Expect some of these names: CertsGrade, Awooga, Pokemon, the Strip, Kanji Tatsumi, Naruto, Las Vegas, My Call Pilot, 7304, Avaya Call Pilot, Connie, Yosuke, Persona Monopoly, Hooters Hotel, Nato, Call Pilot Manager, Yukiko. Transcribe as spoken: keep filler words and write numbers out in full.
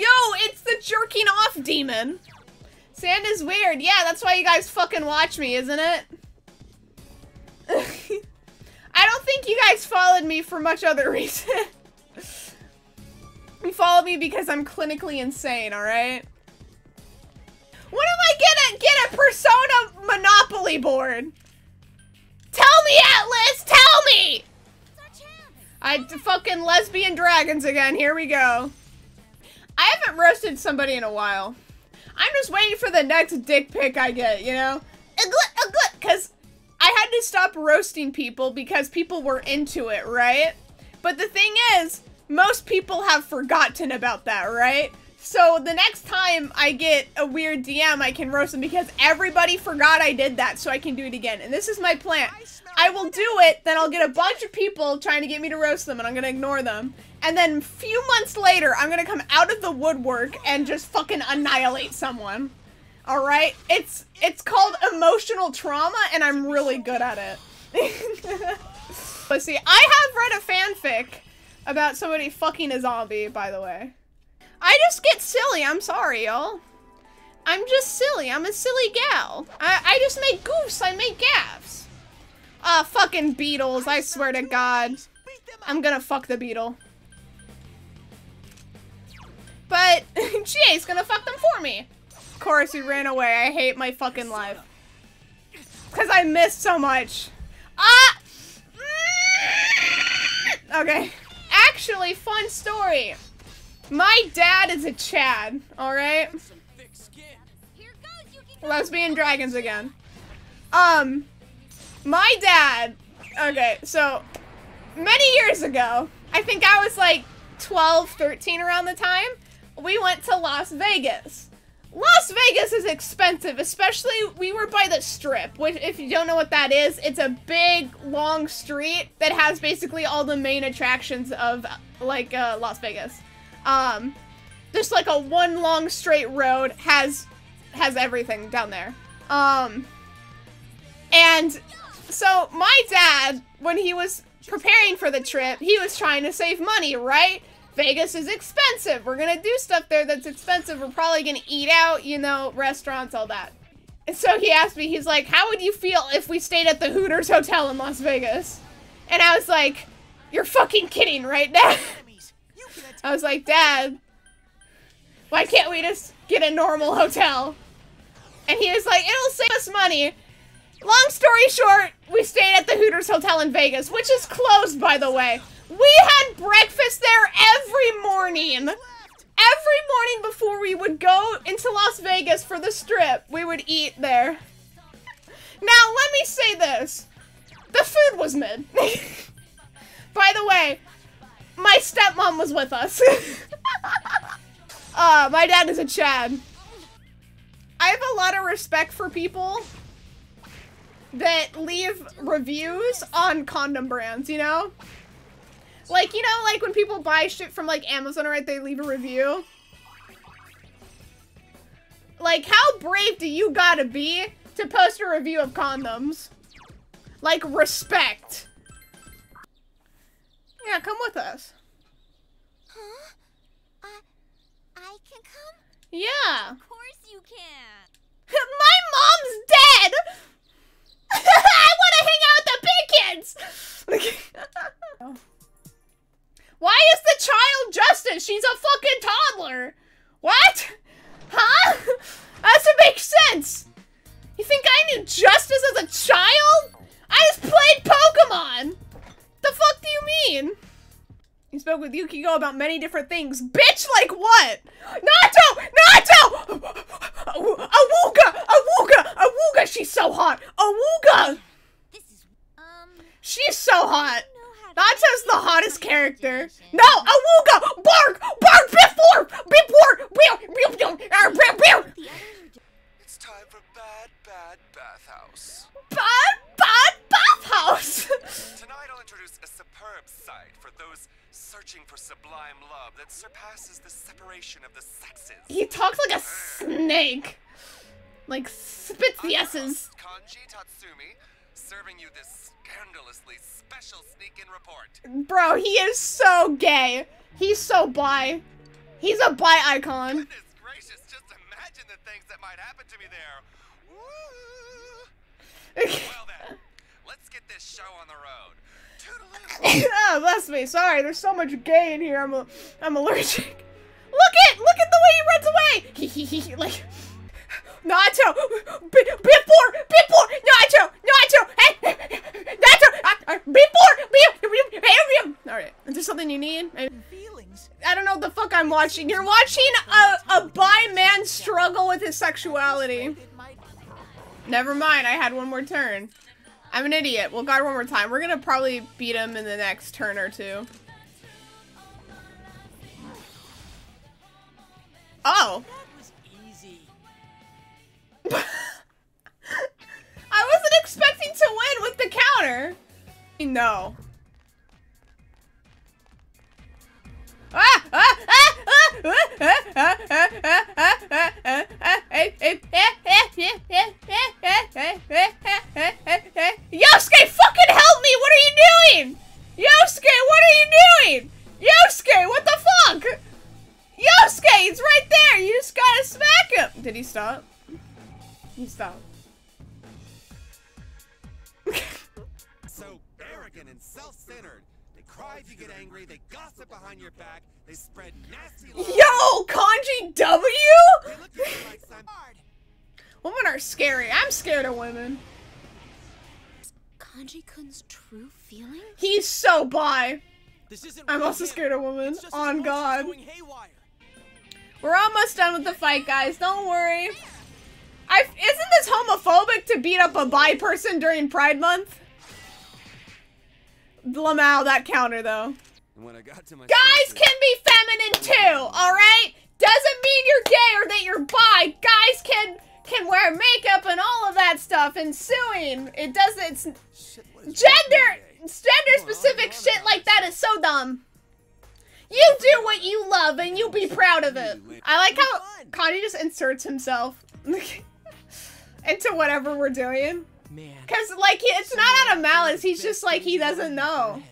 Yo, it's the jerking off demon. Sand is weird. Yeah, that's why you guys fucking watch me, isn't it? I don't think you guys followed me for much other reason. You followed me because I'm clinically insane, alright? When am I gonna get a Persona Monopoly board? Tell me, Atlas! Tell me! I fucking lesbian dragons again. Here we go. I haven't roasted somebody in a while. I'm just waiting for the next dick pic I get, you know? Because I had to stop roasting people because people were into it, right? But the thing is, most people have forgotten about that, right? So the next time I get a weird D M, I can roast them because everybody forgot I did that, so I can do it again. And this is my plan. I will do it, then I'll get a bunch of people trying to get me to roast them, and I'm going to ignore them. And then a few months later, I'm going to come out of the woodwork and just fucking annihilate someone. Alright? It's, it's called emotional trauma, and I'm really good at it. Let's see. I have read a fanfic about somebody fucking a zombie, by the way. I just get silly, I'm sorry, y'all. I'm just silly, I'm a silly gal. I, I just make goofs, I make gaffs. Ah, uh, fucking beetles, I swear to God. I'm gonna fuck the beetle. But, G A's gonna fuck them for me. Of course, he ran away, I hate my fucking life. Cause I missed so much. Ah! Okay. Actually, fun story. My dad is a Chad, alright? Lesbian dragons again. Um, my dad, okay, so many years ago, I think I was like twelve, thirteen around the time, we went to Las Vegas. Las Vegas is expensive, especially we were by the Strip, which if you don't know what that is, it's a big, long street that has basically all the main attractions of like uh, Las Vegas. Um, just like a one long straight road has, has everything down there. Um, and so my dad, when he was preparing for the trip, he was trying to save money, right? Vegas is expensive. We're gonna do stuff there that's expensive. We're probably gonna eat out, you know, restaurants, all that. And so he asked me, he's like, how would you feel if we stayed at the Hooters Hotel in Las Vegas? And I was like, you're fucking kidding, right, Dad? I was like, Dad, why can't we just get a normal hotel? And he was like, it'll save us money. Long story short, we stayed at the Hooters Hotel in Vegas, which is closed, by the way. We had breakfast there every morning. Every morning before we would go into Las Vegas for the Strip, we would eat there. Now, let me say this. The food was mid. By the way, my stepmom was with us. uh, my dad is a Chad. I have a lot of respect for people that leave reviews on condom brands, you know? Like, you know, like when people buy shit from like Amazon, right, they leave a review? Like, how brave do you gotta be to post a review of condoms? Like, respect. Yeah, come with us. Huh? I, I can come? Yeah. Of course you can. My mom's dead! I want to hang out with the big kids! Why is the child Justice? She's a fucking toddler! What? Huh? That doesn't make sense! You think I knew Justice as a child? I just played Pokemon! The fuck do you mean? You spoke with Yukiko about many different things. Bitch, like what? Nato! Nato! Awooga! Awooga! Awooga! She's so hot! Awooga! She's so hot! Nato's the hottest character. No! Awooga! Bark! Bark! Before! Before! Before! Before! It's time for Bad Bad Bathhouse. Bad Bad Bathhouse! Tonight I'll introduce a superb sight for those searching for sublime love that surpasses the separation of the sexes. He talks like a snake. Like, spits the S's. Kanji Tatsumi, serving you this scandalously special sneak-in report. Bro, he is so gay. He's so bi. He's a butt icon. Goodness gracious, just imagine the things that might happen to me there. Woo. Well then, let's get this show on the road. Oh, bless me. Sorry, there's so much gay in here. I'm a, I'm allergic. Look at, look at the way he runs away. Like Naruto, B before, before Naruto, Naruto, Naruto, before, before. All right, is there something you need? I, I don't know what the fuck I'm watching. You're watching a a bi man struggle with his sexuality. Never mind. I had one more turn. I'm an idiot. We'll guard one more time. We're gonna probably beat him in the next turn or two. Oh. That was easy. I wasn't expecting to win with the counter. No. Ah! Ah! Ah! Ah! Ah! Ah! Ah! Ah! Ah! Ah! Ah! Ah! Hey! Hey! Hey! Hey! Hey! Hey! Hey! Hey! Yosuke, fucking help me! What are you doing? Yosuke, what are you doing? Yosuke, what the fuck? Yosuke, it's right there! You just gotta smack him! Did he stop? He stopped. So arrogant and self-centered. They cry if you get angry, they gossip behind your back, they spread nasty lies. Yo, Kanji W? They look at you like some women are scary. I'm scared of women. Kanji-kun's true feeling? He's so bi. This isn't I'm also scared of women. On God. We're almost done with the fight, guys. Don't worry. I've, isn't this homophobic to beat up a bi person during Pride Month? Lmao, that counter, though. When I got to my guys sister, can be feminine, too, alright? Doesn't mean you're gay or that you're bi. Guys can... can wear makeup and all of that stuff and suing. It doesn't, it's shit, gender, gender specific shit like that is so dumb. You do what you love and you be proud of it. I like how Connie just inserts himself into whatever we're doing. Cause like, it's not out of malice, he's just like, he doesn't know.